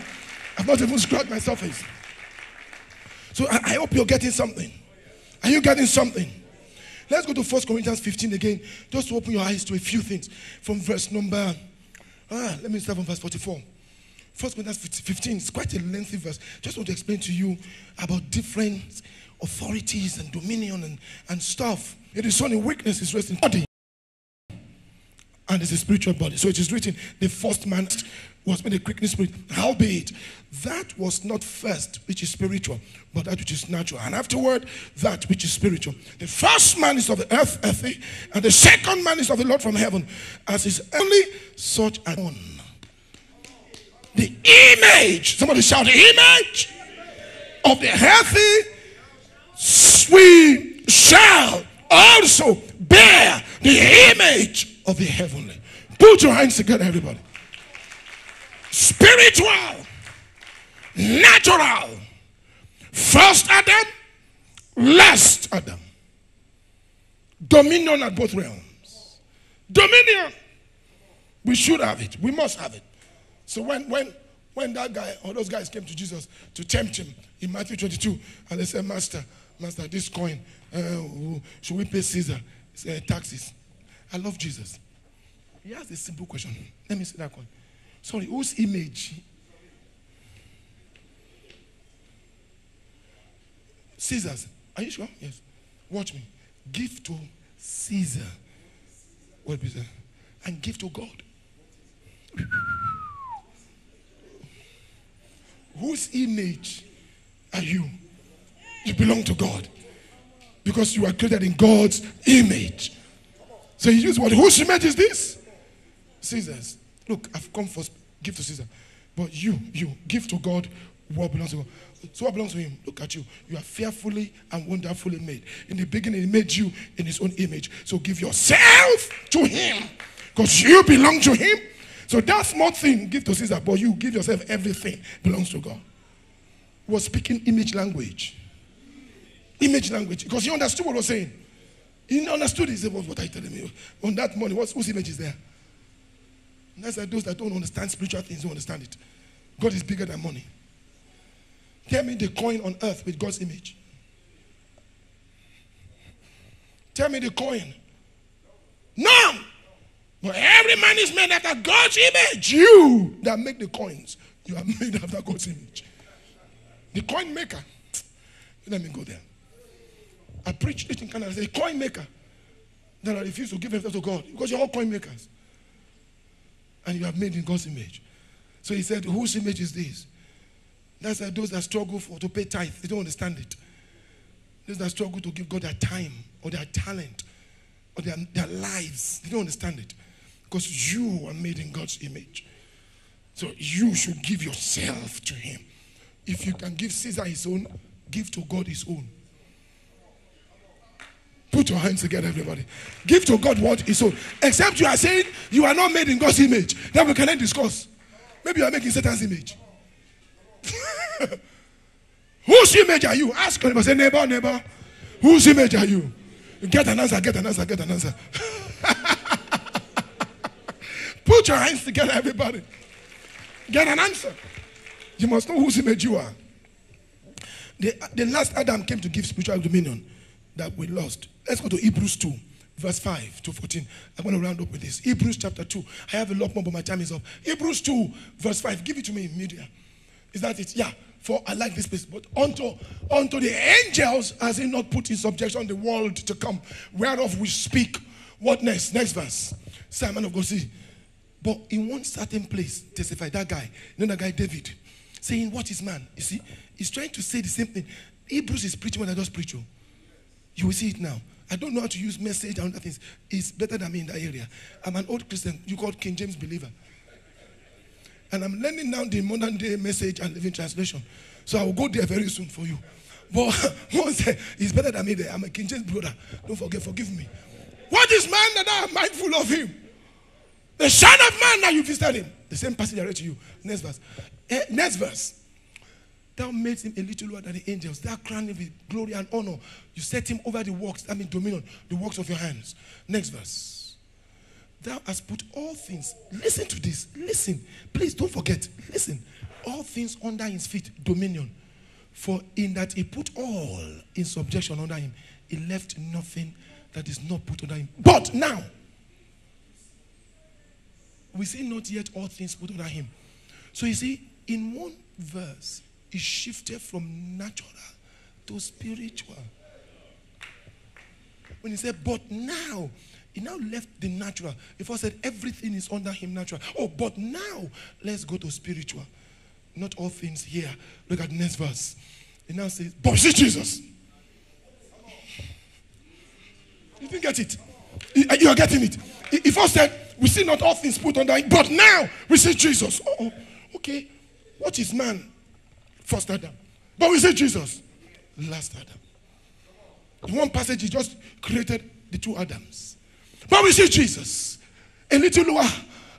I've not even scratched my surface. So I hope you're getting something. Are you getting something? Let's go to 1 Corinthians 15 again, just to open your eyes to a few things. From verse number, let me start from verse 44. 1 Corinthians 15 is quite a lengthy verse. Just want to explain to you about different authorities and dominion and stuff. It is only weakness is resting body. And it's a spiritual body. So it is written, the first man was made a quickening spirit. Howbeit, that was not first which is spiritual, but that which is natural. And afterward, that which is spiritual. The first man is of the earth, earthy, and the second man is of the Lord from heaven, as is only such an one. The image, somebody shout, the image of the healthy, we shall also bear the image of the heavenly. Put your hands together, everybody. Spiritual, natural. First Adam, last Adam. Dominion at both realms. Dominion. We should have it. We must have it. So when that guy or those guys came to Jesus to tempt him in Matthew 22, and they said, Master, this coin, should we pay Caesar taxes? I love Jesus. He asked a simple question. Let me see that coin. Sorry, whose image? Caesar's. Are you sure? Yes. Watch me. Give to Caesar. What is that? And give to God. Whose image are you? You belong to God. Because you are created in God's image. So he used what? Whose image is this? Caesar's. Look, I've come for give to Caesar. But you give to God what belongs to God. So what belongs to him? Look at you. You are fearfully and wonderfully made. In the beginning, he made you in his own image. So give yourself to him. Because you belong to him. So that small thing, give to Caesar, but you give yourself everything, belongs to God. He was speaking image language. Image language. Because he understood what he was saying. He understood. He said, what are you telling me? On that morning, whose image is there? And that's like those that don't understand spiritual things don't understand it. God is bigger than money. Tell me the coin on earth with God's image. Tell me the coin. None. But every man is made after God's image. You that make the coins, you are made after God's image. The coin maker. Let me go there. I preached it in Canada. I said, the coin maker that I refuse to give himself to God, because you're all coin makers. And you are made in God's image. So he said, whose image is this? That's like those that struggle to pay tithe. They don't understand it. Those that struggle to give God their time or their talent or their lives. They don't understand it. Because you are made in God's image. So you should give yourself to him. If you can give Caesar his own, give to God his own. Put your hands together, everybody. Give to God what his own. Except you are saying you are not made in God's image. Then we cannot discuss. Maybe you are making Satan's image. Whose image are you? Ask your neighbor. Say, neighbor, neighbor, whose image are you? Get an answer, get an answer, get an answer. Put your hands together, everybody. Get an answer. You must know whose image you are. The last Adam came to give spiritual dominion that we lost. Let's go to Hebrews 2, verse 5 to 14. I'm going to round up with this. Hebrews chapter 2. I have a lot more, but my time is up. Hebrews 2, verse 5. Give it to me in media. Is that it? Yeah. For I like this place. But unto the angels has he not put in subjection the world to come, whereof we speak. What next? Next verse. Simon of Gosee. But in one certain place, testify that guy, you know that guy David, saying, what is man? You see, he's trying to say the same thing. Hebrews is preaching what I just preach you. You will see it now. I don't know how to use message and other things. It's better than me in that area. I'm an old Christian, you called King James believer. And I'm learning now the modern day message and living translation. So I will go there very soon for you. But once it's better than me there. I'm a King James brother. Don't forget, forgive me. What is man that I am mindful of him? The Son of Man that you visited him. The same passage I read to you. Next verse. Next verse. Thou made him a little lower than the angels. Thou crowned him with glory and honor. You set him over the works, that means dominion, the works of your hands. Next verse. Thou hast put all things. Listen to this. Listen. Please don't forget. Listen. All things under his feet, dominion. For in that he put all in subjection under him, he left nothing that is not put under him. But now, we see not yet all things put under him. So you see, in one verse, it shifted from natural to spiritual. When he said, but now, he now left the natural. If I said everything is under him natural. Oh, but now, let's go to spiritual. Not all things here. Look at the next verse. He now says, but see Jesus. You didn't get it. You are getting it. If I said, we see not all things put under him, but now we see Jesus. Oh, okay. What is man? First Adam. But we see Jesus. Last Adam. In one passage, he just created the two Adams. But we see Jesus. A little lower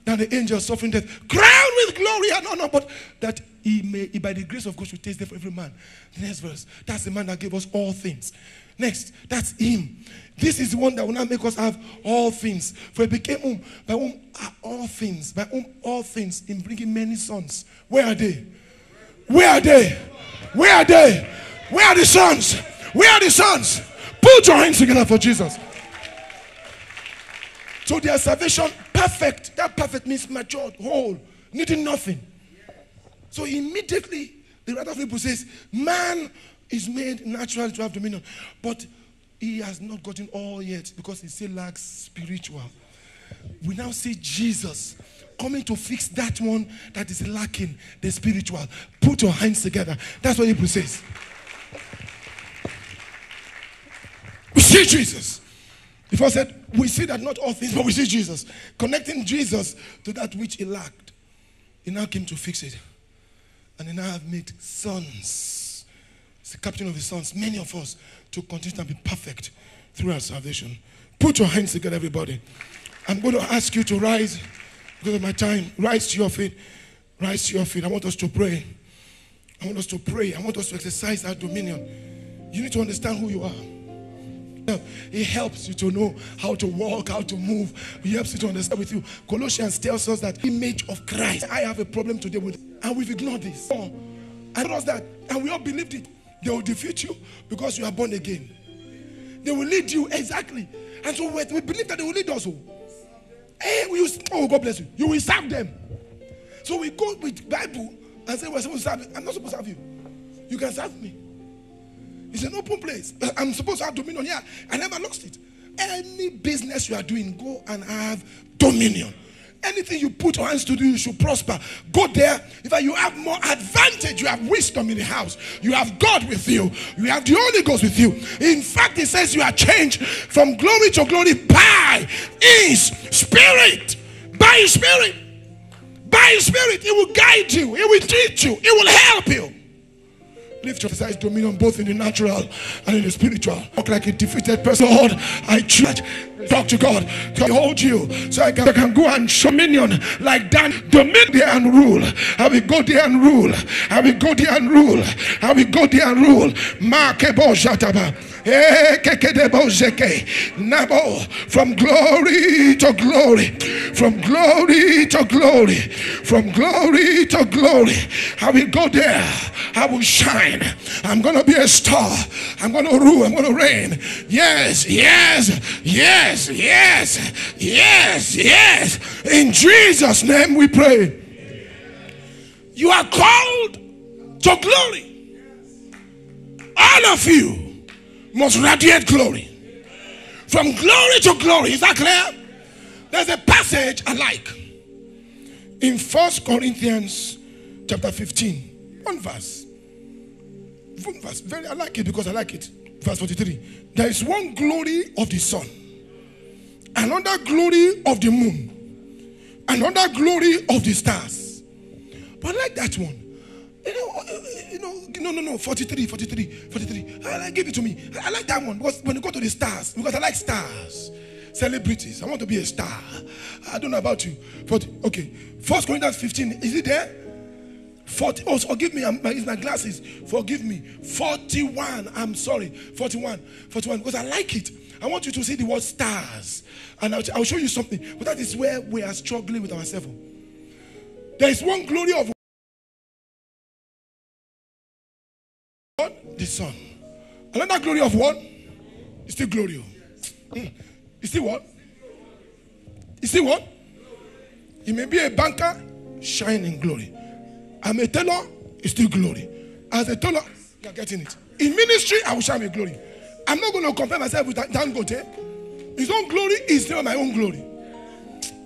than the angels suffering death. Crowned with glory and honor, but that he may, by the grace of God, should taste death for every man. The next verse. That's the man that gave us all things. Next, that's him. This is the one that will now make us have all things. For it became whom, by whom are all things, by whom all things, in bringing many sons. Where are they? Where are they? Where are they? Where are the sons? Where are the sons? Put your hands together for Jesus. So their salvation, perfect. That perfect means matured, whole, needing nothing. So immediately, the writer of Hebrews says, man is made natural to have dominion, but he has not gotten all yet because he still lacks spiritual. We now see Jesus coming to fix that one that is lacking, the spiritual. Put your hands together. That's what Hebrews says. We see Jesus. If I said, we see that not all things, but we see Jesus. Connecting Jesus to that which he lacked. He now came to fix it. And he now have made sons. It's the captain of his sons, many of us, to continue to be perfect through our salvation. Put your hands together, everybody. I'm going to ask you to rise, because of my time. Rise to your feet. Rise to your feet. I want us to pray. I want us to pray. I want us to exercise our dominion. You need to understand who you are. It helps you to know how to walk, how to move. It helps you to understand with you. Colossians tells us that image of Christ. I have a problem today with it, and we've ignored this. I told us that, and we all believed it. They will defeat you because you are born again. They will lead you, exactly. And so we believe that they will lead us. Hey, we will, oh, God bless you. You will serve them. So we go with Bible and say, we're supposed to serve you. I'm not supposed to serve you. You can serve me. It's an open place. I'm supposed to have dominion here. I never lost it. Any business you are doing, go and have dominion. Anything you put your hands to do, you should prosper. Go there. In fact, you have more advantage. You have wisdom in the house. You have God with you. You have the Holy Ghost with you. In fact, it says you are changed from glory to glory by His Spirit. By His Spirit. By High Spirit, it will guide you, it will teach you, it will help you. Lift your size dominion both in the natural and in the spiritual. Talk like a defeated person. Lord, I trust. Talk to God to hold you so I can go and show dominion like that. Dominion there and rule. I will go there and rule. I will go there and rule. I will go there and rule. Markebo Jataba. From glory to glory, from glory to glory, from glory to glory. I will go there. I will shine. I'm going to be a star. I'm going to rule. I'm going to reign. Yes, yes, yes, yes, yes, yes. In Jesus' name we pray. You are called to glory. All of you must radiate glory. From glory to glory. Is that clear? There's a passage I like. In 1 Corinthians chapter 15. One verse. One verse. I like it because I like it. Verse 43. There is one glory of the sun, another glory of the moon, another glory of the stars. But I like that one. No, 43. Give it to me. I like that one because when you go to the stars, because I like stars, celebrities. I want to be a star. I don't know about you, but okay. 1 Corinthians 15. Is it there? 40. Oh, forgive me. It's my glasses. Forgive me. 41. I'm sorry. 41. Because I like it. I want you to see the word stars, and I'll show you something. But that is where we are struggling with ourselves. There is one glory of the sun. Another glory of what? It's still glory. It's still what? It's still what? You may be a banker, shining glory. I'm a tailor, it's still glory. As a tailor, you're getting it. In ministry, I will shine my glory. I'm not going to compare myself with Dangote. His own glory is not my own glory.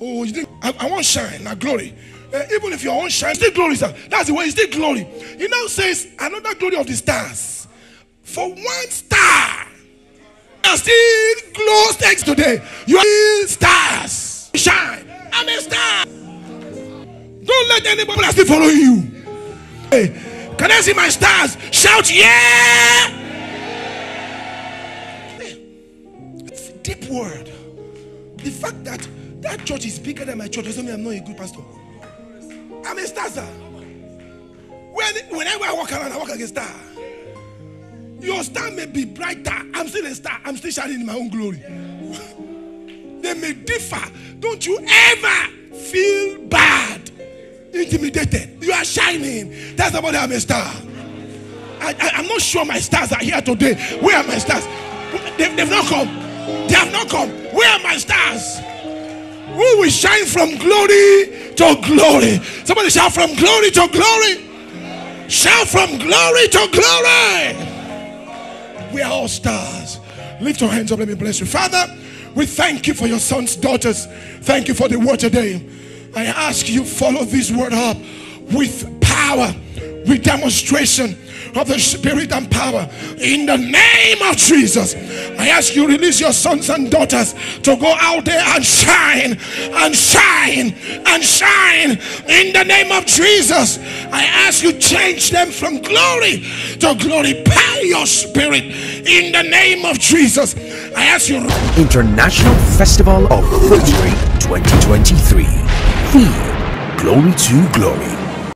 Oh, you think I won't shine, my glory. Even if your own shine, still glory, sir. That's the way, it's still glory. He now says, another glory of the stars. For one star, you are still glow stakes today. You are still stars. Shine. I'm a star. Don't let anybody else follow you. Hey, can I see my stars? Shout, yeah! It's a deep word. The fact that that church is bigger than my church doesn't mean I'm not a good pastor. I'm a star, sir. Whenever I walk around, I walk like a star. Your star may be brighter. I'm still a star. I'm still shining in my own glory. They may differ. Don't you ever feel bad, intimidated. You are shining. That's about I'm a star. I'm not sure my stars are here today. Where are my stars? They've not come. They have not come. Where are my stars? We will shine from glory to glory. Somebody shout from glory to glory. Shout from glory to glory. We are all stars. Lift your hands up. Let me bless you. Father, we thank you for your sons, daughters. Thank you for the word today. I ask you, follow this word up with power, with demonstration of the Spirit and power. In the name of Jesus, I ask you, release your sons and daughters to go out there and shine, and shine, and shine. In the name of Jesus, I ask you, change them from glory to glory by your Spirit. In the name of Jesus, I ask you. International Festival of Victory 2023. Glory to Glory.